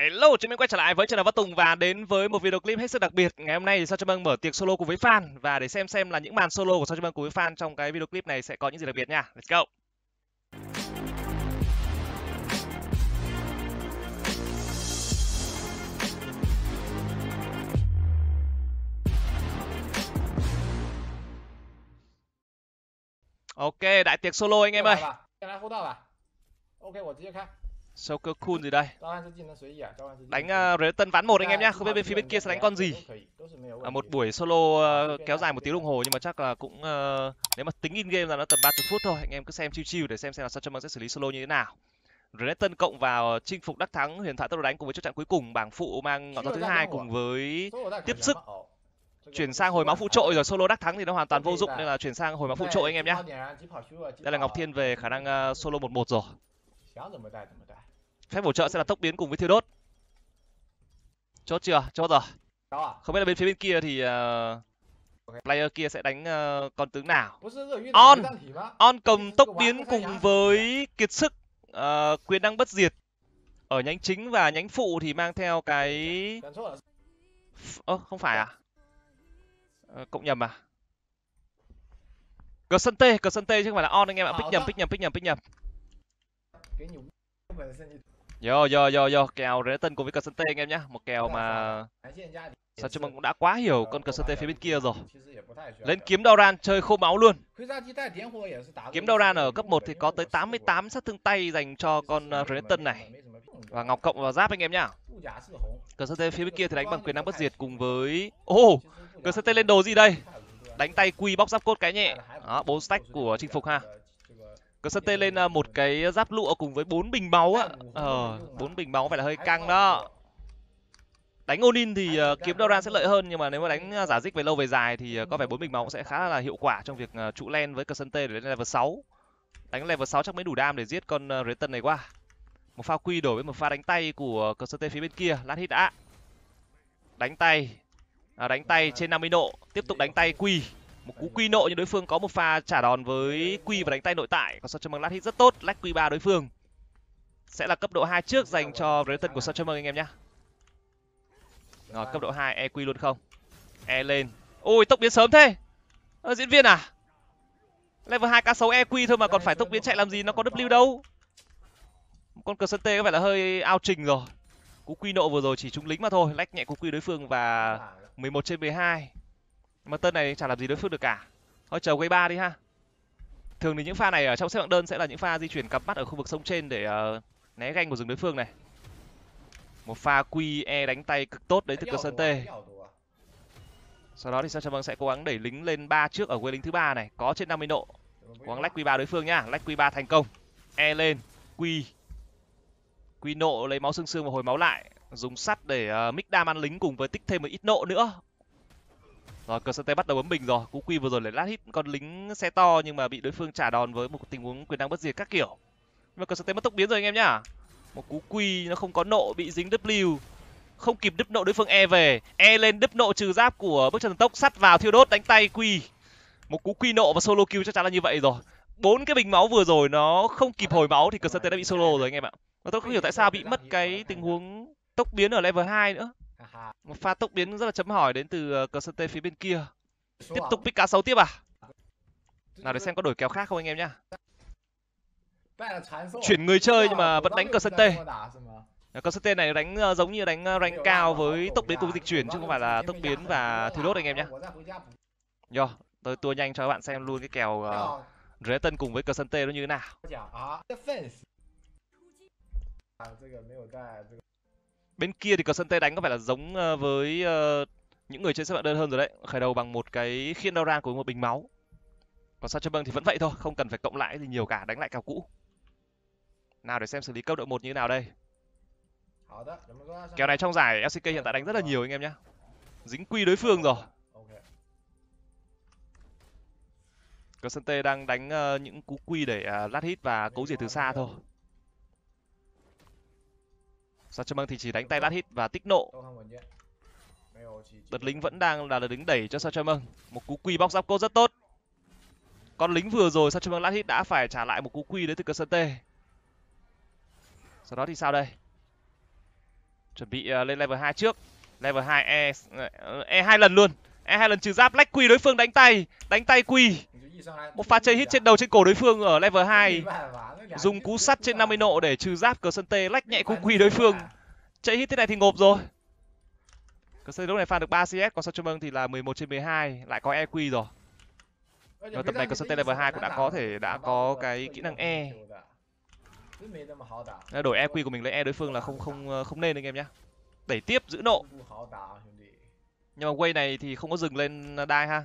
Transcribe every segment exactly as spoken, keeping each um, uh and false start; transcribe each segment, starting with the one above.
Hello, chúng mình quay trở lại với Trần Đào Văn Tùng và đến với một video clip hết sức đặc biệt. Ngày hôm nay thì Sao Cho Băng mở tiệc solo cùng với fan. Và để xem xem là những màn solo của Sao Cho Băng cùng với fan trong cái video clip này sẽ có những gì đặc biệt nha. Let's go. Ok, đại tiệc solo anh em ơi. Ok, của tiệc khác. Joker Kun gì đây? Đánh uh, Rế Tân ván một anh em nhá. Không biết bên phía bên kia sẽ đánh con gì. À, một buổi solo uh, kéo dài một tiếng đồng hồ nhưng mà chắc là cũng uh, nếu mà tính in game là nó tầm ba mươi phút thôi. Anh em cứ xem chill chill để xem xem là Sao Cho Băng sẽ xử lý solo như thế nào. Rế Tân cộng vào chinh phục đắc thắng huyền thoại tốc độ đánh cùng với chốt chặn cuối cùng bảng phụ mang ngọn gió thứ hai cùng với tiếp sức. Chuyển sang hồi máu phụ trội rồi, solo đắc thắng thì nó hoàn toàn vô dụng nên là chuyển sang hồi máu phụ trội anh em nhá. Đây là Ngọc Thiên về khả năng uh, solo một một rồi. Phép bổ trợ sẽ là tốc biến cùng với thiêu đốt. Chốt chưa? Chốt rồi. Không biết là bên phía bên kia thì uh, player kia sẽ đánh uh, con tướng nào. On On cầm tốc biến cùng với kiệt sức, uh, quyền năng bất diệt. Ở nhánh chính và nhánh phụ thì mang theo cái... Ơ, oh, không phải à? Uh, cộng nhầm à? Cờ sân tê, cờ sân tê chứ không phải là on anh em ạ. Pick nhầm, pick nhầm, pick nhầm, pick nhầm. Yo yo yo yo, kèo Rế Tân cùng với cờ sân tê anh em nhá, một kèo mà Sao Cho Băng cũng đã quá hiểu con cờ sân tê phía bên kia rồi. Lên kiếm Doran chơi khô máu luôn. Kiếm Doran ở cấp một thì có tới tám mươi tám sát thương tay dành cho con Rế Tân này. Và Ngọc cộng vào giáp anh em nhá. Cờ sân tê phía bên kia thì đánh bằng quyền năng bất diệt cùng với... Ô, oh, cờ sân tê lên đồ gì đây? Đánh tay quy bóc giáp cốt cái nhẹ. Đó, bốn stack của chinh phục ha. Cờ sân tê lên một cái giáp lụa cùng với bốn bình máu ạ. Ờ, bốn bình máu phải là hơi căng đó. Đánh Onin thì kiếm Doran sẽ lợi hơn, nhưng mà nếu mà đánh giả dích về lâu về dài thì có vẻ bốn bình máu cũng sẽ khá là hiệu quả trong việc trụ len với cờ sân tê để lên level sáu. Đánh level sáu chắc mới đủ đam để giết con Rế Tân này qua. Một pha quy đổi với một pha đánh tay của cờ sân tê phía bên kia, lát hit đã. Đánh tay, à, đánh tay trên năm mươi độ, tiếp tục đánh tay quy. Một cú quy nội nhưng đối phương có một pha trả đòn với quy và đánh tay nội tại. Còn Sao Cho Băng lát hit rất tốt, lách quy ba đối phương. Sẽ là cấp độ hai trước dành cho Rế Tân của Sao Cho Băng anh em nhá. Rồi cấp độ hai, e quy luôn không? E lên. Ôi tốc biến sớm thế. Ờ, diễn viên à? Level hai cá sấu e quy thôi mà còn phải tốc biến chạy làm gì, nó có W đâu. Con cờ sân tê có vẻ là hơi ao trình rồi. Cú quy nộ vừa rồi chỉ trúng lính mà thôi, lách nhẹ cú quy đối phương và mười một trên mười hai. Mà tên này chả làm gì đối phương được cả. Thôi chờ quay ba đi ha. Thường thì những pha này ở trong xếp hạng đơn sẽ là những pha di chuyển cặp mắt ở khu vực sông trên để uh, né ganh của rừng đối phương này. Một pha quy e đánh tay cực tốt đấy từ cờ sân tê. Sau đó thì Sao Cho Băng sẽ cố gắng đẩy lính lên ba trước ở quê lính thứ ba này, có trên năm mươi độ. Cố gắng lách quy ba đối phương nhá, lách quy ba thành công. E lên, quy. Quy nộ lấy máu xương xương và hồi máu lại, dùng sắt để uh, mix đam ăn lính cùng với tích thêm một ít nộ nữa. Rồi cờ sân tê bắt đầu bấm bình rồi, cú quy vừa rồi lấy lát hit con lính xe to nhưng mà bị đối phương trả đòn với một tình huống quyền năng bất diệt các kiểu. Nhưng mà cờ sân tê mất tốc biến rồi anh em nhá. Một cú quy nó không có nộ, bị dính W, không kịp đứt nộ đối phương e về. E lên đứt nộ trừ giáp của bước chân thần tốc, sắt vào thiêu đốt đánh tay quy. Một cú quy nộ và solo kill chắc chắn là như vậy rồi. Bốn cái bình máu vừa rồi nó không kịp hồi máu thì cờ sân tê đã bị solo rồi anh em ạ. Và tôi không hiểu tại sao bị mất cái tình huống tốc biến ở level hai nữa. Một pha tốc biến rất là chấm hỏi đến từ cờ sân tê phía bên kia. Tiếp tục pick cá sấu tiếp à? Nào để xem có đổi kéo khác không anh em nhá. Chuyển người chơi nhưng mà vẫn đánh cờ sân tê. Cờ sân tê này đánh giống như đánh rank cao với tốc biến cùng dịch chuyển chứ không phải là tốc biến và thiêu đốt anh em nhá. Yo, tôi tua nhanh cho các bạn xem luôn cái kèo uh, Rế Tân cùng với cờ sân tê nó như thế nào. Bên kia thì cờ sân tê đánh có vẻ là giống với uh, những người chơi xếp hạng đơn hơn rồi đấy. Khởi đầu bằng một cái khiên đau ra của một bình máu. Còn Sao Cho Băng thì vẫn vậy thôi, không cần phải cộng lại gì nhiều cả, đánh lại kèo cũ. Nào để xem xử lý cấp độ một như thế nào đây. Kèo này trong giải lờ xê ca hiện tại đánh rất là nhiều anh em nhá. Dính quy đối phương rồi. Cờ sân tê đang đánh uh, những cú quy để uh, lát hit và cấu rỉa từ xa thôi. Sao Cho Băng thì chỉ đánh tay lát hit và tích nộ. Đợt lính vẫn đang là đợt lính đẩy cho Sao Cho Băng. Một cú quy bóc giáp cốt rất tốt. Con lính vừa rồi Sao Cho Băng lát hit đã phải trả lại một cú quy đến từ cờ sân tê. Sau đó thì sao đây? Chuẩn bị uh, lên level hai trước. Level hai E E hai lần luôn. E hai lần trừ giáp, lách quy đối phương, đánh tay, đánh tay quy. Một pha chơi hit trên đầu trên cổ đối phương ở level hai. Dùng cú sắt trên năm mươi nộ để trừ giáp cờ sân tê, lách nhẹ cú quy đối phương. Chơi hit thế này thì ngộp rồi. Cờ sân tê lúc này pha được ba xê ét, còn Sao Châm Vâng thì là mười một trên mười hai, lại có e quy rồi. Và tập này cờ sân tê level hai cũng đã có thể đã có cái kỹ năng E. Đổi e quy của mình lấy E đối phương là không không không nên anh em nhá. Đẩy tiếp giữ nộ. Nhưng mà quay này thì không có dừng lên đai ha.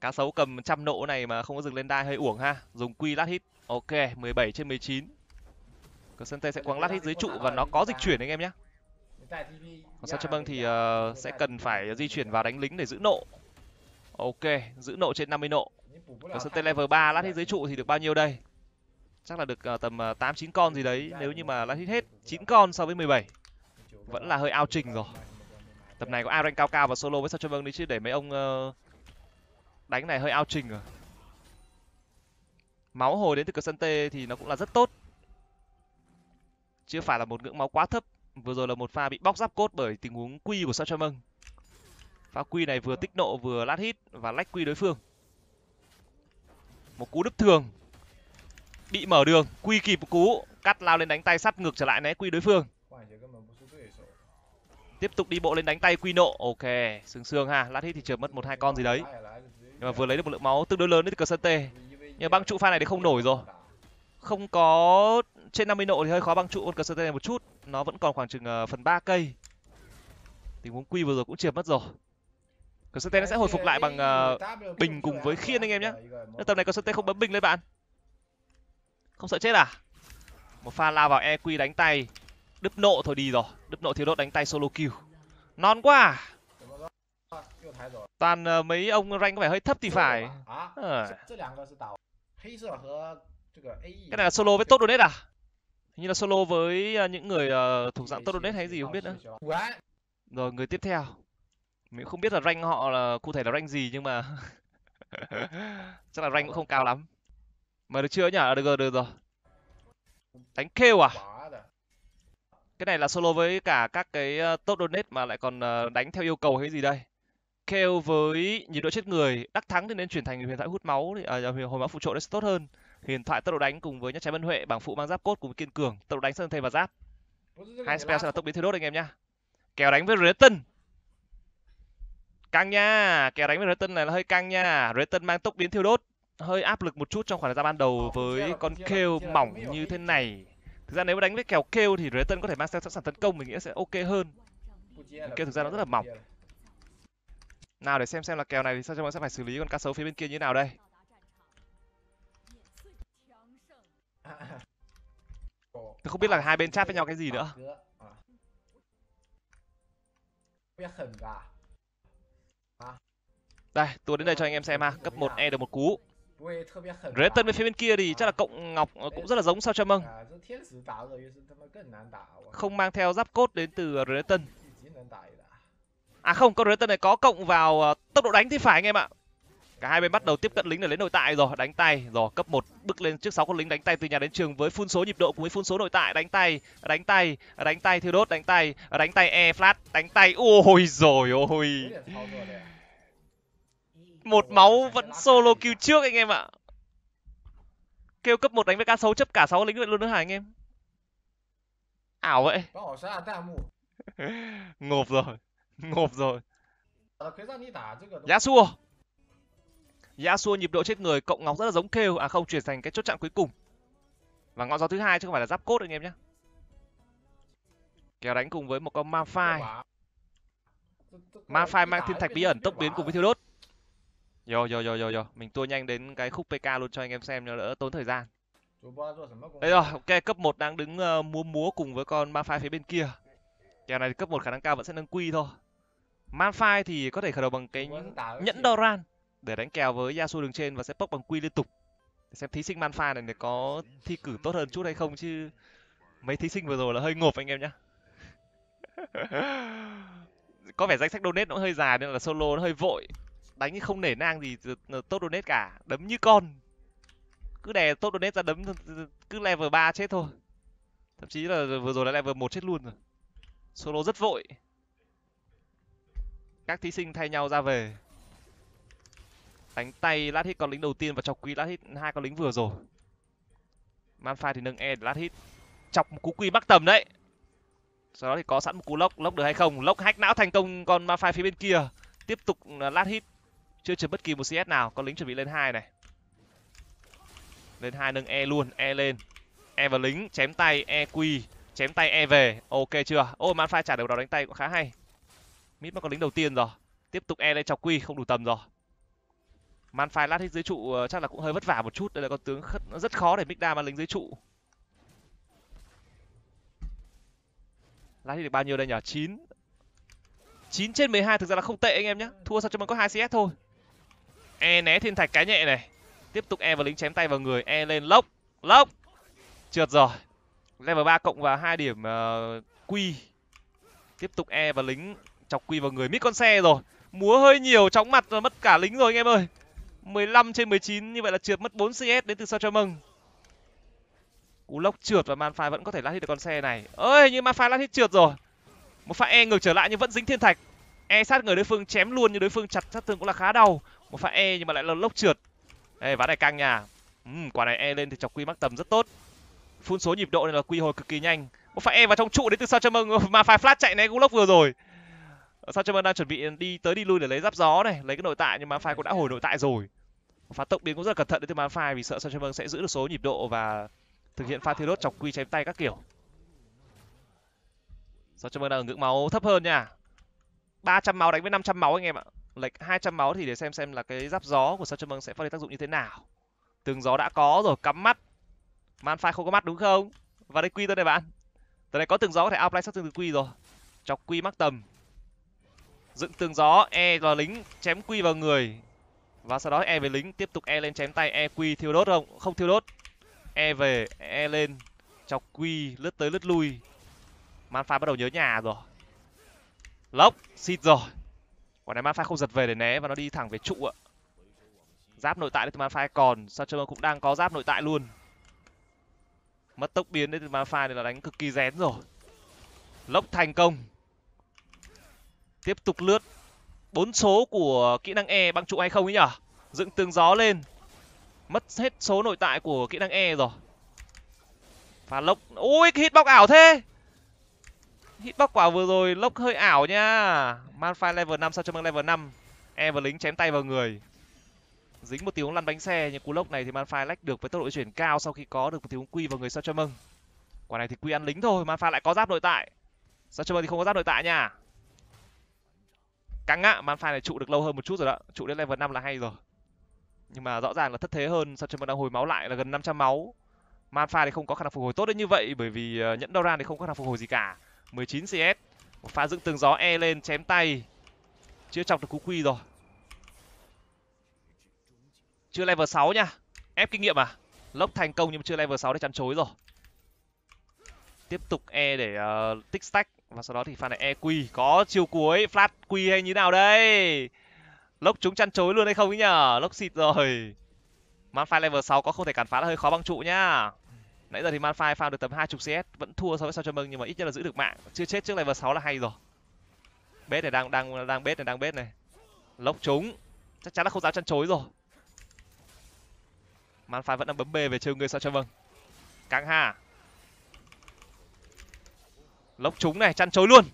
Cá sấu cầm trăm nộ này mà không có dừng lên đai hơi uổng ha. Dùng quy lát hit. Ok, mười bảy trên mười chín. Cờ sân tê sẽ quăng lát hit dưới trụ và nó có dịch chuyển anh em nhé. Còn Sao Châm Vâng thì uh, sẽ cần phải di chuyển vào đánh lính để giữ nộ. Ok, giữ nộ trên năm mươi nộ. Cờ sân tê level ba lát hit dưới trụ thì được bao nhiêu đây? Chắc là được uh, tầm uh, tám chín con gì đấy. Nếu như mà lát hit hết chín con so với mười bảy. Vẫn là hơi ao trình rồi. Tập này có ai rank cao cao và solo với Sao Châm Vâng đi chứ để mấy ông uh, đánh này hơi ao trình rồi. Máu hồi đến từ cờ sân tê thì nó cũng là rất tốt. Chưa phải là một ngưỡng máu quá thấp. Vừa rồi là một pha bị bóc giáp cốt bởi tình huống quy của Sao Châm Vâng. Pha quy này vừa tích nộ vừa lát hit và lách quy đối phương. Một cú đứt thường. Bị mở đường, quy kịp một cú, cắt lao lên đánh tay sắt ngược trở lại né quy đối phương. Tiếp tục đi bộ lên đánh tay quy nộ. Ok, sướng sướng ha. Lát hit thì trượt mất một hai con gì đấy. Nhưng mà vừa lấy được một lượng máu tương đối lớn đến từ cờ sân tê. Nhưng mà băng trụ pha này thì không nổi rồi. Không có trên năm mươi nộ thì hơi khó băng trụ con cờ sân tê này một chút. Nó vẫn còn khoảng chừng phần ba cây. Tình huống quy vừa rồi cũng trượt mất rồi. Cờ sân tê nó sẽ hồi phục lại bằng uh, bình cùng với khiên anh em nhé. Tầm này cờ sân tê không bấm bình lên bạn. Không sợ chết à? Một pha lao vào e quy đánh tay. Đứt nộ thôi đi rồi. Đứt nộ thiếu đốt đánh tay solo kill. Non quá. Toàn uh, mấy ông rank có vẻ hơi thấp thì phải. À. Cái này là solo với tốt donate à? Hình như là solo với uh, những người uh, thuộc dạng tốt donate hay gì không biết nữa. Rồi người tiếp theo. Mình không biết là rank họ là cụ thể là rank gì nhưng mà chắc là rank cũng không cao lắm. Mà được chưa nhỉ? Được rồi, được rồi. Đánh kêu à? Cái này là solo với cả các cái top donate mà lại còn đánh theo yêu cầu hay gì đây? Kêu với nhiệt độ chết người, đắc thắng thì nên chuyển thành huyền thoại hút máu thì à, hồi máu phụ trội nó sẽ tốt hơn. Huyền thoại tốc độ đánh cùng với nhát trái Vân Huệ, bảng phụ mang giáp cốt cùng với kiên cường, tốc độ đánh sơn thầy và giáp. Hai spell sẽ là tốc biến thiêu đốt anh em nhá. Kèo đánh với Reton. Căng nha, kèo đánh với Reton này là hơi căng nha. Reton mang tốc biến thiêu đốt, hơi áp lực một chút trong khoảng thời gian ban đầu với con kêu mỏng như thế này. Thực ra nếu mà đánh với kèo kêu thì Reton có thể mang sẵn sàng tấn công mình nghĩ sẽ ok hơn. Kêu thực ra nó rất là mỏng. Nào để xem xem là kèo này thì sao chúng ta sẽ phải xử lý con cá sấu phía bên kia như thế nào đây. Tôi không biết là hai bên chat với nhau cái gì nữa. Đây, tua đến đây cho anh em xem ha. Cấp một E được một cú. Reton bên phía bên kia thì chắc là cộng ngọc cũng rất là giống Sao Châm Vâng. Không mang theo giáp cốt đến từ Reton. À không, con Reton này có cộng vào tốc độ đánh thì phải anh em ạ. Cả hai bên bắt đầu tiếp cận lính để lấy nội tại rồi. Đánh tay rồi, cấp một bước lên trước sáu con lính đánh tay từ nhà đến trường với phun số nhịp độ cùng với phun số nội tại. Đánh tay, đánh tay, đánh tay thiêu đốt, đánh tay, đánh tay E flat, đánh tay. Ôi rồi ôi, một máu vẫn solo kill trước anh em ạ. Kêu cấp một đánh với cá sấu chấp cả sáu lính vậy luôn nữa hả anh em? Ảo vậy. Ngộp rồi, ngộp rồi. Yasuo, Yasuo nhịp độ chết người cộng ngọc rất là giống kêu. À không, chuyển thành cái chốt chặn cuối cùng và ngọn gió thứ hai chứ không phải là giáp cốt anh em nhé. Kèo đánh cùng với một con Malphite. Malphite mang thiên thạch bí ẩn tốc biến cùng với thiêu đốt. Yo, yo, yo, yo, yo. Mình tua nhanh đến cái khúc pê ca luôn cho anh em xem cho đỡ tốn thời gian. Đấy rồi, ok, cấp một đang đứng uh, múa múa cùng với con Malphite phía bên kia. Kèo này thì cấp một khả năng cao vẫn sẽ nâng quy thôi. Malphite thì có thể khởi đầu bằng cái nhẫn Doran để đánh kèo với Yasuo đường trên và sẽ bốc bằng quy liên tục. Để xem thí sinh Malphite này có thi cử tốt hơn chút hay không chứ mấy thí sinh vừa rồi là hơi ngộp anh em nhá. Có vẻ danh sách donate nó hơi dài nên là solo nó hơi vội. Đánh không nể nang gì top donate cả, đấm như con. Cứ đè top donate ra đấm, cứ level ba chết thôi. Thậm chí là vừa rồi đã level một chết luôn rồi. Solo rất vội. Các thí sinh thay nhau ra về. Đánh tay lát hit con lính đầu tiên và chọc quy lát hit hai con lính vừa rồi. Malphite thì nâng E để lát hit. Chọc một cú quy mắc tầm đấy. Sau đó thì có sẵn một cú lốc, lốc được hay không? Lốc hack não thành công con Malphite phía bên kia. Tiếp tục lát hit. Chưa trừ bất kỳ một xê ét nào. Con lính chuẩn bị lên hai này. Lên hai nâng E luôn, E lên. E vào lính, chém tay, E quy, chém tay E về. Ok chưa? Ô, Malphite trả được đó đánh tay cũng khá hay. Mít mắc con lính đầu tiên rồi. Tiếp tục E lên chọc quy, không đủ tầm rồi. Malphite lát hit dưới trụ chắc là cũng hơi vất vả một chút. Đây là con tướng rất khó để Mixda mang lính dưới trụ. Lát hit được bao nhiêu đây nhỉ? chín trên mười hai thực ra là không tệ anh em nhé. Thua sao cho mình có hai xê ét thôi. E né thiên thạch cái nhẹ này. Tiếp tục E vào lính chém tay vào người. E lên lốc, lốc. Trượt rồi. Level ba cộng vào hai điểm uh, Q. Tiếp tục E vào lính chọc Q vào người. Mít con xe rồi. Múa hơi nhiều, chóng mặt và mất cả lính rồi anh em ơi. mười lăm trên mười chín, như vậy là trượt mất bốn xê ét đến từ Sao Cho Mừng. Cú lốc trượt và Malphite vẫn có thể lát hit được con xe này. Ơi, nhưng Malphite lát hit trượt rồi. Một pha E ngược trở lại nhưng vẫn dính thiên thạch. E sát người đối phương chém luôn nhưng đối phương chặt sát thương cũng là khá đau. Một pha E nhưng mà lại là lốc trượt. Ê, ván này căng nhà. Ừ, quả này E lên thì chọc Q mắc tầm rất tốt. Phun số nhịp độ này là Q hồi cực kỳ nhanh. Một pha E vào trong trụ đến từ Sao Cho Mừng. Malphite flash chạy né cú lốc vừa rồi. Sao Cho Mừng đang chuẩn bị đi tới đi lui để lấy giáp gió này, lấy cái nội tại, nhưng Malphite cũng đã hồi nội tại rồi. Pha tốc biến cũng rất là cẩn thận đến từ Malphite vì sợ Sao Cho Mừng sẽ giữ được số nhịp độ và thực hiện pha thiêu đốt chọc Q chém tay các kiểu. Sao Cho Mừng đang ở ngưỡng máu thấp hơn nha. ba trăm máu đánh với năm trăm máu anh em ạ. Lệch hai trăm máu thì để xem xem là cái giáp gió của Sao Cho Mừng sẽ phát huy tác dụng như thế nào. Tường gió đã có rồi, cắm mắt. Malphite không có mắt đúng không? Và đây Q tên này bạn. Tên này có tường gió có thể outplay sát thương từ Q rồi. Chọc Q mắc tầm. Dựng tường gió, E vào lính, chém Q vào người. Và sau đó E về lính, tiếp tục E lên chém tay, E Q thiêu đốt không? Không thiêu đốt. E về, E lên, chọc Q, lướt tới lướt lui. Malphite bắt đầu nhớ nhà rồi. Lốc, xịt rồi. Quả này Malphite không giật về để né và nó đi thẳng về trụ ạ. Giáp nội tại đến từ Malphite còn, Sao Cho Mừng cũng đang có giáp nội tại luôn. Mất tốc biến đến từ Malphite này là đánh cực kỳ rén rồi. Lốc thành công. Tiếp tục lướt. Bốn số của kỹ năng E băng trụ hay không ấy nhở? Dựng tường gió lên. Mất hết số nội tại của kỹ năng E rồi. Pha lốc. Ui, cái hitbox ảo thế. Hitbox quả vừa rồi lốc hơi ảo nha. Malphite level năm, Sao Cho Mừng level năm. E và lính chém tay vào người. Dính một tiếng lăn bánh xe, nhưng cú lốc này thì Malphite lách được với tốc độ chuyển cao sau khi có được một tiếng Q vào người Sao Cho Mừng. Quả này thì Q ăn lính thôi, Malphite lại có giáp nội tại. Sao Cho Mừng thì không có giáp nội tại nha. Căng ạ, Malphite này trụ được lâu hơn một chút rồi đó. Trụ đến level năm là hay rồi. Nhưng mà rõ ràng là thất thế hơn, Sao Cho Mừng đang hồi máu lại là gần năm trăm máu. Malphite thì không có khả năng phục hồi tốt đến như vậy bởi vì nhẫn Doran thì không có khả năng phục hồi gì cả. mười chín xê ét. Một pha dựng tường gió, E lên chém tay. Chưa chọc được cú Q rồi. Chưa level sáu nha. Ép kinh nghiệm à? Lốc thành công nhưng chưa level sáu để chắn chối rồi. Tiếp tục E để uh, tích stack. Và sau đó thì pha này E quy. Có chiều cuối flash Q hay như nào đây? Lốc chúng chắn chối luôn hay không ấy nhở? Lốc xịt rồi. Malphite level sáu có không thể cản phá là hơi khó băng trụ nhá. Nãy giờ thì Malphite farm được tầm hai mươi xê ét. Vẫn thua so với Sao Cho Mừng nhưng mà ít nhất là giữ được mạng. Chưa chết trước level sáu là hay rồi. Bết này đang đang đang bết này đang bết này. Lốc chúng. Chắc chắn là không dám chắn chối rồi. Malphite vẫn đang bấm B về trêu người Sao Cho Mừng. Căng ha. Lốc trúng này, chăn chối luôn.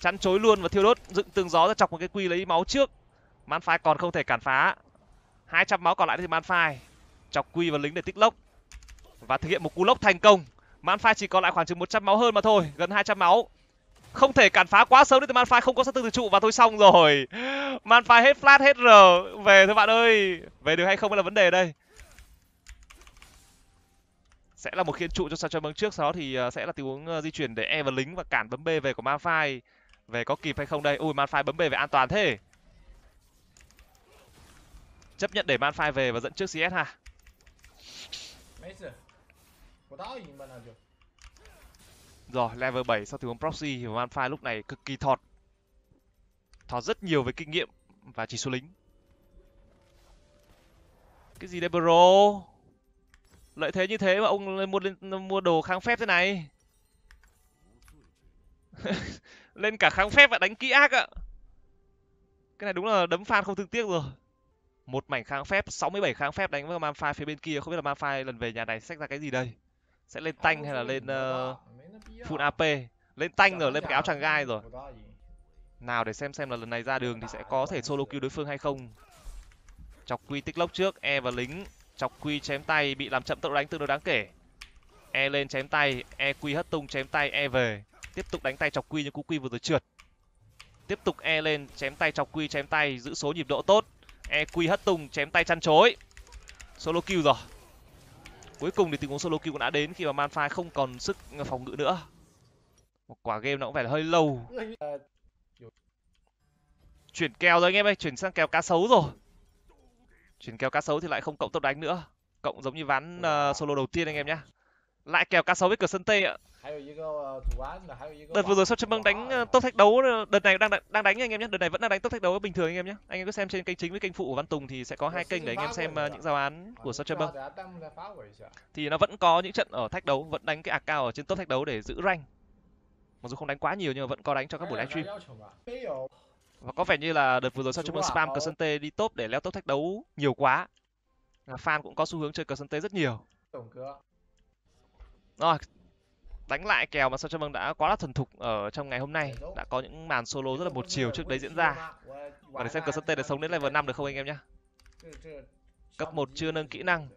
Chăn chối luôn và thiêu đốt, dựng tường gió ra chọc một cái quy lấy máu trước. Malphite còn không thể cản phá. hai trăm máu còn lại thì Malphite chọc quy vào lính để tích lốc. Và thực hiện một cú lốc thành công. Malphite chỉ còn lại khoảng chừng một trăm máu hơn mà thôi, gần hai trăm máu. Không thể cản phá quá sớm để Malphite không có sát thương từ trụ và thôi xong rồi. Malphite hết flash hết R, về thôi bạn ơi. Về được hay không là vấn đề đây. Sẽ là một khiên trụ cho Sao Cho Mừng trước, sau đó thì sẽ là tình huống di chuyển để E vào lính và cản bấm B về của Malphite. Về có kịp hay không đây? Ui, Malphite bấm B về an toàn thế. Chấp nhận để Malphite về và dẫn trước xê ét ha. Rồi, level bảy sau tình huống proxy của Malphite lúc này cực kỳ thọt. Thọt rất nhiều về kinh nghiệm và chỉ số lính. Cái gì đây bro? Lợi thế như thế mà ông lên mua, lên mua đồ kháng phép thế này. Lên cả kháng phép và đánh kỹ ác ạ. Cái này đúng là đấm phan không thương tiếc rồi. Một mảnh kháng phép, sáu mươi bảy kháng phép đánh với Malphite phía bên kia. Không biết là Malphite lần về nhà này xách ra cái gì đây. Sẽ lên tanh hay là lên uh, full a pê. Lên tanh rồi, lên cái áo chàng gai rồi. Nào để xem xem là lần này ra đường thì sẽ có thể solo kill đối phương hay không. Chọc Quy tích lốc trước, E và lính. Chọc Quy chém tay, bị làm chậm tốc độ đánh tương đối đáng kể. E lên chém tay, E Quy hất tung chém tay, E về. Tiếp tục đánh tay Chọc Quy nhưng cú Quy vừa rồi trượt. Tiếp tục E lên chém tay Chọc Quy chém tay, giữ số nhịp độ tốt. E Quy hất tung chém tay chăn chối. Solo kill rồi. Cuối cùng thì tình huống solo kill cũng đã đến khi mà Malphite không còn sức phòng ngự nữa. Một quả game nó cũng phải là hơi lâu. Chuyển kèo rồi anh em ơi, chuyển sang kèo cá sấu rồi. Chuyển kèo cá sấu thì lại không cộng tốc đánh nữa. Cộng giống như ván uh, solo đầu tiên anh em nhé. Lại kèo cá sấu với cửa sân tê ạ. Đợt vừa rồi Sắp Châm Băng đánh uh, top thách đấu, đợt này đang đang đánh anh em nhé. Đợt này vẫn đang đánh top thách đấu bình thường anh em nhé. Anh em cứ xem trên kênh chính với kênh phụ của Văn Tùng thì sẽ có hai kênh để anh em xem uh, những giáo án của Sắp Châm Băng. Thì nó vẫn có những trận ở thách đấu, vẫn đánh cái account ở trên top thách đấu để giữ rank. Mặc dù không đánh quá nhiều nhưng mà vẫn có đánh cho các buổi livestream. Và có vẻ như là đợt vừa rồi Sắp Châm Băng spam cờ sân tê đi top để leo top thách đấu nhiều quá. Fan cũng có xu hướng chơi cờ sân tê rất nhiều. Rồi, đánh lại kèo mà Sắp Châm Băng đã quá là thuần thục ở trong ngày hôm nay. Đã có những màn solo rất là một chiều trước đấy diễn ra. Và để xem cờ sân tê để sống đến level năm được không anh em nhé. Cấp một chưa nâng kỹ năng.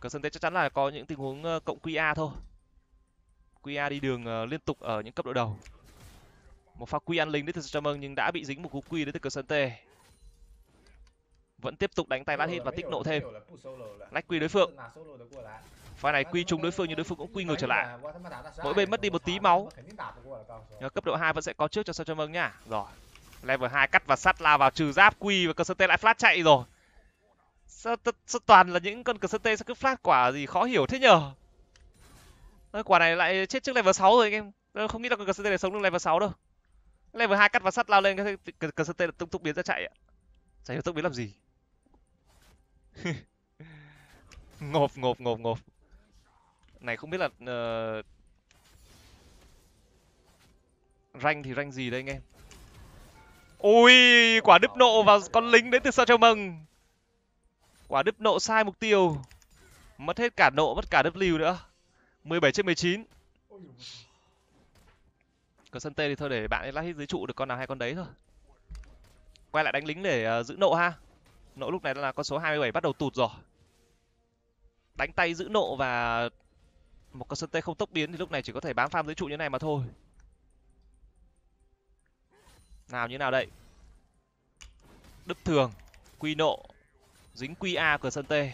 Cờ sân tê chắc chắn là có những tình huống cộng quy a thôi. quy a đi đường liên tục ở những cấp độ đầu. Một pha quy ăn lính đến từ Sắp Châm Băng nhưng đã bị dính một cú quy đến từ cờ sân tê. Vẫn tiếp tục đánh tay lát hit và tích nộ thêm. Lách quy đối phương. Pha này quy trúng đối phương nhưng đối phương cũng quy ngược trở lại. Mỗi bên mất đi một tí máu. Nhờ cấp độ hai vẫn sẽ có trước cho Sắp Châm Băng nhá. Rồi. Level hai cắt và sắt lao vào trừ giáp quy và cờ sân tê lại flash chạy rồi. Sao toàn là những con cờ sân tê sao cứ flash quả gì khó hiểu thế nhờ. Quả này lại chết trước level sáu rồi anh em. Không nghĩ là con cờ sân tê này sống được level sáu đâu. Level hai cắt và sắt lao lên cái cờ sân tê tung tung biến ra chạy ạ. Chả hiểu tung biến làm gì. Ngộp ngộp ngộp ngộp. Này không biết là uh... rank thì rank gì đây anh em. Ui, quả đứt nộ vào con lính đến từ Sắp Châm Băng. Quả đứt nộ sai mục tiêu. Mất hết cả nộ, mất cả W nữa. mười bảy trên mười chín. Còn sân tê thì thôi để bạn ấy lát hit dưới trụ được con nào hay con đấy thôi. Quay lại đánh lính để uh, giữ nộ ha. Nộ lúc này là con số hai mươi bảy bắt đầu tụt rồi. Đánh tay giữ nộ và một con sân tê không tốc biến thì lúc này chỉ có thể bám farm dưới trụ như này mà thôi. Nào như nào đây. Đứt thường, quy nộ, dính quy A cửa sân tê.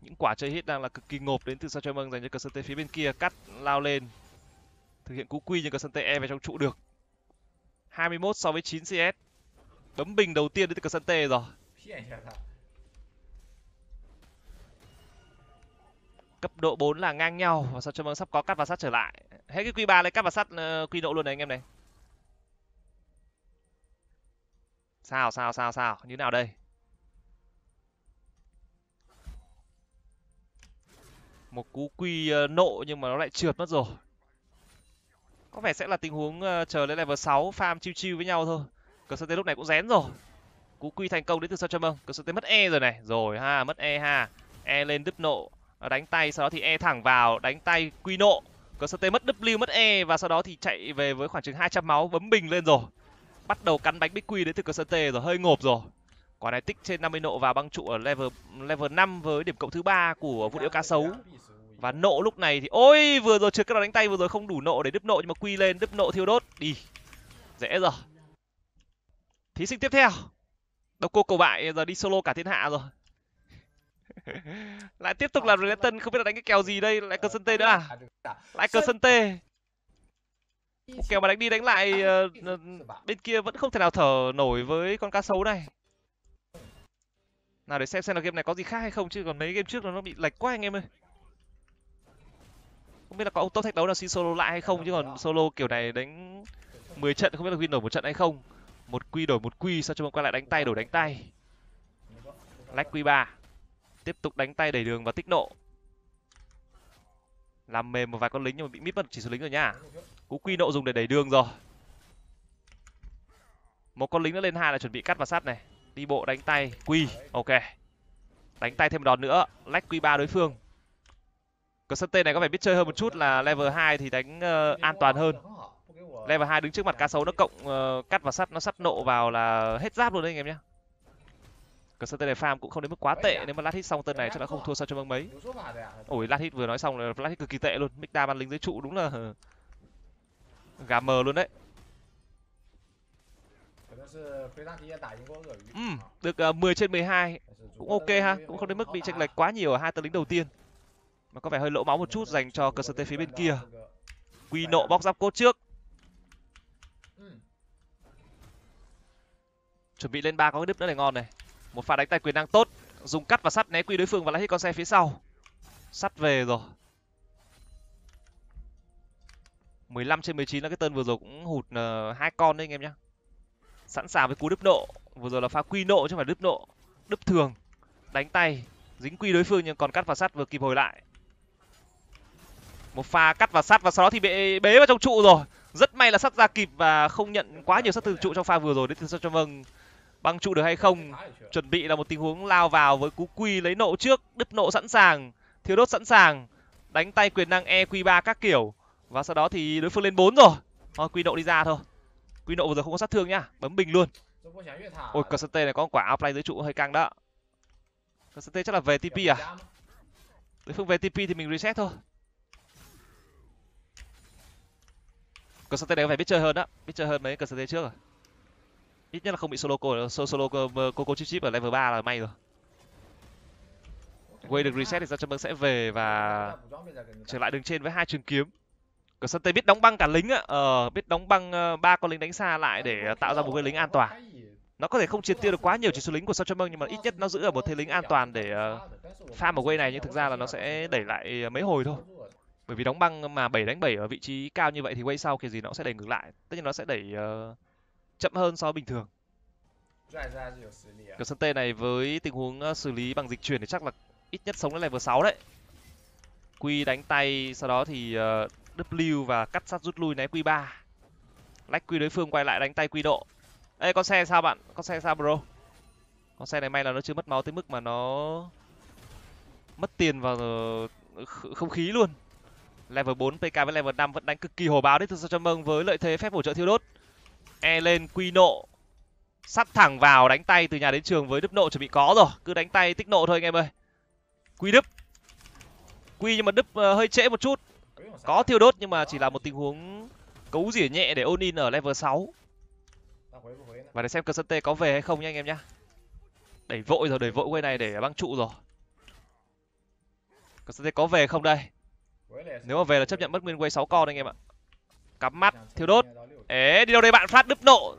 Những quả chơi hit đang là cực kỳ ngộp đến từ Sắp Châm Băng dành cho cửa sân tê phía bên kia. Cắt lao lên, thực hiện cú quy nhưng cửa sân tê e về trong trụ được. hai mươi mốt so với chín xê ét. Bấm bình đầu tiên đến từ cửa sân tê rồi. Cấp độ bốn là ngang nhau và Sắp Châm Băng sắp có cắt và sắt trở lại. Hết cái quy ba lấy cắt và sắt uh, quy nộ luôn này anh em này. Sao sao sao sao như nào đây. Một cú quy uh, nộ nhưng mà nó lại trượt mất rồi. Có vẻ sẽ là tình huống uh, chờ đến level sáu farm chill chill với nhau thôi. Cờ sân tê lúc này cũng rén rồi. Cú quy thành công đến từ Sắp Châm Băng. Cờ sân tê mất E rồi này. Rồi ha, mất E ha. E lên đứt nộ. Đánh tay, sau đó thì E thẳng vào, đánh tay, quy nộ. Cờ sân tê mất W, mất E và sau đó thì chạy về với khoảng chừng hai trăm máu, bấm bình lên rồi. Bắt đầu cắn bánh bích quy đến từ cờ sân tê rồi, hơi ngộp rồi. Quả này tích trên năm mươi nộ vào băng trụ ở level level năm với điểm cộng thứ ba của vụ điệu cá sấu. Và nộ lúc này thì ôi vừa rồi trượt cái đó đánh tay vừa rồi không đủ nộ để đứt nộ nhưng mà quy lên, đứt nộ thiêu đốt đi. Dễ rồi. Thí sinh tiếp theo. Độc cô cầu bại giờ đi solo cả thiên hạ rồi. Lại tiếp tục là Renekton, không biết là đánh cái kèo gì đây. Lại cờ sân tê nữa à. Lại cờ sân tê. Kèo mà đánh đi đánh lại uh, bên kia vẫn không thể nào thở nổi với con cá sấu này. Nào để xem xem là game này có gì khác hay không, chứ còn mấy game trước nó bị lệch quá anh em ơi. Không biết là có ông top thách đấu nào xin solo lại hay không, chứ còn solo kiểu này đánh mười trận không biết là win đổi một trận hay không. Một quy đổi một quy, sao cho mình quay lại đánh tay đổi đánh tay. Lách quy ba. Tiếp tục đánh tay đẩy đường và tích nộ. Làm mềm một vài con lính nhưng mà bị mít mất chỉ số lính rồi nhá. Cú quy nộ dùng để đẩy đường rồi. Một con lính nữa lên hai là chuẩn bị cắt vào sát này. Đi bộ đánh tay quy, ok. Đánh tay thêm một đòn nữa, lách quy ba đối phương. Constantine này có vẻ biết chơi hơn một chút, là level hai thì đánh uh, an toàn hơn. Level hai đứng trước mặt cá sấu nó cộng uh, cắt vào sắt, nó sắt nộ vào là hết giáp luôn đấy anh em nhé. Constantine này farm cũng không đến mức quá tệ, nếu mà lát hit xong tên này chắc là không thua sao cho băng mấy. Ôi lát hit vừa nói xong là lát hit cực kỳ tệ luôn, Mikda bắn lính dưới trụ đúng là gà mờ luôn đấy. Ừ, được uh, mười trên mười hai, cũng ok ha, cũng không đến mức bị chênh lệch quá nhiều ở hai tên lính đầu tiên. Mà có vẻ hơi lỗ máu một chút dành cho Constantine phía bên kia. Quy nộ bóc giáp cốt trước. Chuẩn bị lên ba có cái đứt nữa này, ngon này. Một pha đánh tay quyền năng tốt, dùng cắt và sắt né quy đối phương và lại hit con xe phía sau. Sắt về rồi. mười lăm trên mười chín là cái tên vừa rồi cũng hụt hai con đấy anh em nhá. Sẵn sàng với cú đứt nộ, vừa rồi là pha quy nộ chứ không phải đứt nộ, đứt thường. Đánh tay, dính quy đối phương nhưng còn cắt và sắt vừa kịp hồi lại. Một pha cắt và sắt và sau đó thì bị bế vào trong trụ rồi. Rất may là sắt ra kịp và không nhận quá nhiều sát từ trụ trong pha vừa rồi. Đến từ sao cho vâng băng trụ được hay không. Chuẩn bị là một tình huống lao vào với cú quy lấy nộ trước. Đứt nộ sẵn sàng, thiếu đốt sẵn sàng, đánh tay quyền năng e quy ba các kiểu. Và sau đó thì đối phương lên bốn rồi. Thôi quy nộ đi ra thôi. Quy nộ vừa rồi không có sát thương nhá, bấm bình luôn. Ôi Constantine này có quả outplay dưới trụ hơi căng đó. Constantine chắc là về tê pê à? Đối phương về tê pê thì mình reset thôi. Constantine này có vẻ biết chơi hơn đó, biết chơi hơn mấy Constantine trước rồi. Ít nhất là không bị solo cô, solo cô chip chip ở level ba là may rồi. Quay được reset thì ra cho băng sẽ về và trở lại đường trên với hai trường kiếm. Constantine biết đóng băng cả lính ạ, ờ, biết đóng băng ba con lính đánh xa lại để tạo ra một cái lính an toàn. Nó có thể không triệt tiêu được quá nhiều chỉ số lính của Sao Châm Mông nhưng mà ít nhất nó giữ ở một thế lính an toàn để farm ở quay này, nhưng thực ra là nó sẽ đẩy lại mấy hồi thôi. Bởi vì đóng băng mà bảy đánh bảy ở vị trí cao như vậy thì quay sau kiểu gì nó sẽ đẩy ngược lại. Tất nhiên nó sẽ đẩy uh, chậm hơn so với bình thường. Constantine này với tình huống xử lý bằng dịch chuyển thì chắc là ít nhất sống đến level sáu đấy. Quy đánh tay, sau đó thì uh, W và cắt sắt rút lui né quy ba. Lách quy đối phương quay lại đánh tay quy độ. Ê con xe sao bạn? Con xe sao bro? Con xe này may là nó chưa mất máu tới mức mà nó mất tiền vào không khí luôn. Level bốn pê ca với level năm vẫn đánh cực kỳ hổ báo đấy từ Sao Châm Mông với lợi thế phép hỗ trợ thiêu đốt. E lên quy nộ. Sắt thẳng vào đánh tay từ nhà đến trường với đứt nộ chuẩn bị có rồi, cứ đánh tay tích nộ thôi anh em ơi. Quy đứt. Quy nhưng mà đứt hơi trễ một chút. Có thiêu đốt nhưng mà chỉ là một tình huống cấu rỉa nhẹ để all in ở level sáu. Và để xem Constantine có về hay không nha anh em nhá. Đẩy vội rồi, đẩy vội quay này để băng trụ rồi. Constantine có về không đây? Nếu mà về là chấp nhận mất nguyên quay sáu con anh em ạ. Cắm mắt, thiêu đốt. Ế, đi đâu đây bạn, phát đứt nộ.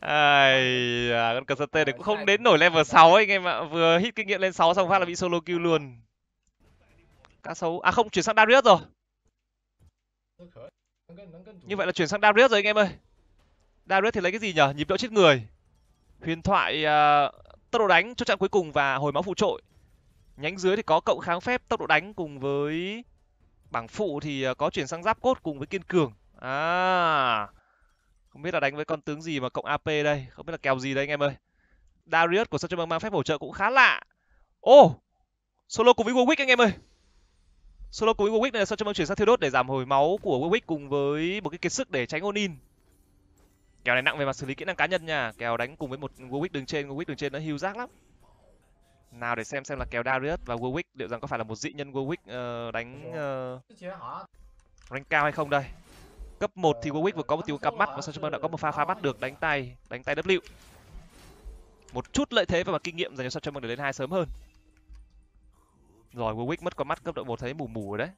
Ai à, con Constantine này cũng không đến nổi level sáu anh em ạ. Vừa hit kinh nghiệm lên sáu xong phát là bị solo kill luôn. Cá sấu, à không, chuyển sang Darius rồi. Như vậy là chuyển sang Darius rồi anh em ơi. Darius thì lấy cái gì nhở? Nhịp độ chết người. Huyền thoại uh, tốc độ đánh, chốt chặn cuối cùng và hồi máu phụ trội. Nhánh dưới thì có cộng kháng phép, tốc độ đánh cùng với bảng phụ thì có chuyển sang giáp cốt cùng với kiên cường. À, không biết là đánh với con tướng gì mà cộng a pê đây, không biết là kèo gì đây anh em ơi. Darius của Sao Châm Mông mang phép hỗ trợ cũng khá lạ. Ô, oh, solo cùng với Warwick anh em ơi. Solo cùng với Warwick này là Sao Châm Mông chuyển sang thiêu đốt để giảm hồi máu của Warwick cùng với một cái kiệt sức để tránh all-in. Kèo này nặng về mặt xử lý kỹ năng cá nhân nha, kèo đánh cùng với một Warwick đường trên, Warwick đường trên nó hưu rác lắm. Nào để xem xem là kèo Darius và Warwick liệu rằng có phải là một dị nhân Warwick uh, đánh uh, rank cao hay không đây. Cấp một thì Warwick vừa có một tiếng cặp mắt và Sao Châm Mông đã có một pha phá bắt được đánh tay, đánh tay W. Một chút lợi thế về mặt kinh nghiệm dành cho Sao Châm Mông để lên hai sớm hơn. Rồi Warwick mất con mắt cấp độ một thấy mù mù rồi đấy.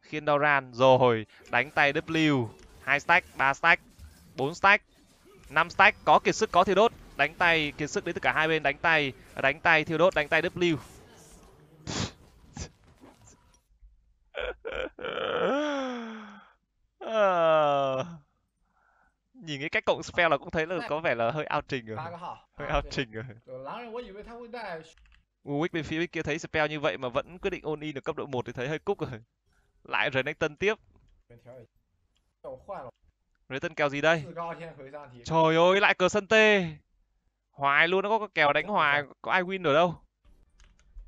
Khiên Doran rồi, đánh tay W, hai stack, ba stack, bốn stack, năm stack, có kiệt sức có thiêu đốt, đánh tay kiệt sức đến từ cả hai bên, đánh tay, đánh tay thiêu đốt, đánh tay W. Uh, nhìn cái cách cộng spell là cũng thấy là có vẻ là hơi out trình rồi, hơi out trình rồi. Uwick bên phía bên kia thấy spell như vậy mà vẫn quyết định all-in được cấp độ một thì thấy hơi cúc rồi. Lại Renekton tiếp. Renekton kèo gì đây? Trời ơi, lại cờ sân tê. Hoài luôn, nó có kèo đánh hoài, có ai win ở đâu.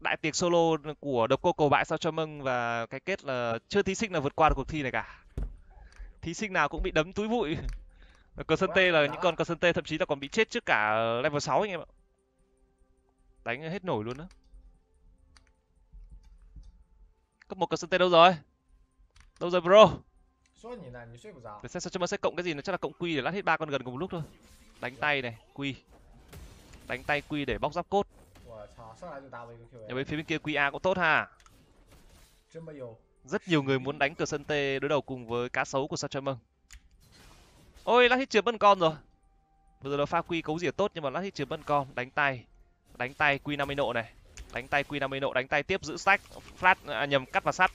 Đại tiệc solo của Độc Cô Cầu Bại sao cho mừng, và cái kết là chưa thí sinh nào vượt qua được cuộc thi này cả. Thí sinh nào cũng bị đấm túi bụi. Cờ sân tê là những con cờ sân tê thậm chí là còn bị chết trước cả level sáu anh em ạ. Đánh hết nổi luôn đó. Cấp một cờ sân tê đâu rồi? Đâu rồi bro? Để xem sao cho mừng sẽ cộng cái gì, nó chắc là cộng quy để lát hết ba con gần cùng một lúc thôi. Đánh tay này, quy. Đánh tay quy để bóc giáp cốt. Nhà bên phía bên kia quy a cũng tốt ha. Rất nhiều người muốn đánh cờ sân tê đối đầu cùng với cá sấu của sao cho mừng. Ôi, lát hit chừa mất con rồi. Vừa rồi nó pha quy cấu rỉa tốt nhưng mà lát hit chừa mất con. Đánh tay. Đánh tay quy năm mươi nộ này. Đánh tay quy năm mươi nộ, đánh tay tiếp giữ stack flash à, nhầm cắt và sắt.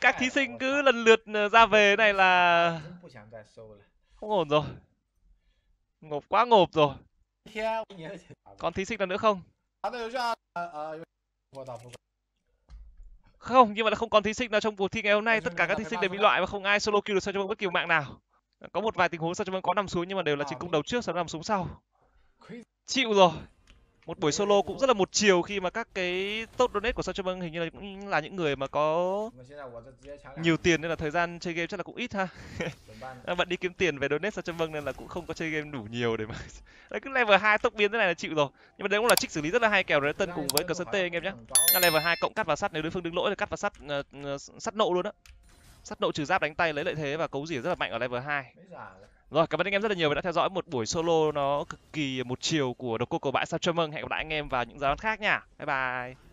Các thí sinh cứ lần lượt ra về này là không ổn rồi. Ngộp quá ngộp rồi. Còn thí sinh nào nữa không? Không, nhưng mà là không còn thí sinh nào trong cuộc thi ngày hôm nay. Tất cả các thí sinh đều bị loại và không ai solo kill được sao cho bất kỳ mạng nào. Có một vài tình huống sao cho có nằm xuống nhưng mà đều là trình cung đầu trước sau đó nằm xuống sau. Chịu rồi. Một buổi solo cũng rất là một chiều khi mà các cái top donate của sao cho hình như là cũng là những người mà có nhiều tiền nên là thời gian chơi game chắc là cũng ít ha. Bạn đi kiếm tiền về donate sao cho nên là cũng không có chơi game đủ nhiều để mà đấy, cứ level hai tốc biến thế này là chịu rồi. Nhưng mà đấy cũng là trích xử lý rất là hay, kèo đấy tân cùng với cờ sân tê anh em nhé. Level hai cộng cắt vào sắt, nếu đối phương đứng lỗi thì cắt vào sắt, uh, sắt nộ luôn á. Sắt nộ trừ giáp đánh tay lấy lợi thế và cấu rỉa rất là mạnh ở level hai. Rồi, cảm ơn anh em rất là nhiều vì đã theo dõi một buổi solo nó cực kỳ một chiều của Độc Cô Cầu Bại sao cho mừng. Hẹn gặp lại anh em vào những giáo án khác nha. Bye bye.